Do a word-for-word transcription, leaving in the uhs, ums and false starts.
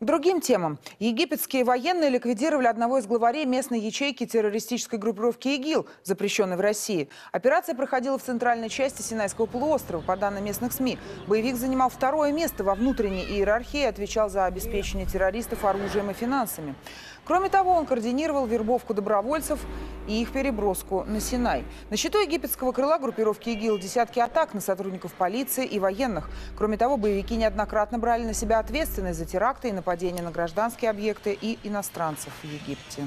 К другим темам. Египетские военные ликвидировали одного из главарей местной ячейки террористической группировки ИГИЛ, запрещенной в России. Операция проходила в центральной части Синайского полуострова. По данным местных СМИ, боевик занимал второе место во внутренней иерархии и отвечал за обеспечение террористов оружием и финансами. Кроме того, он координировал вербовку добровольцев и их переброску на Синай. На счету египетского крыла группировки ИГИЛ десятки атак на сотрудников полиции и военных. Кроме того, боевики неоднократно брали на себя ответственность за теракты и нападения на гражданские объекты и иностранцев в Египте.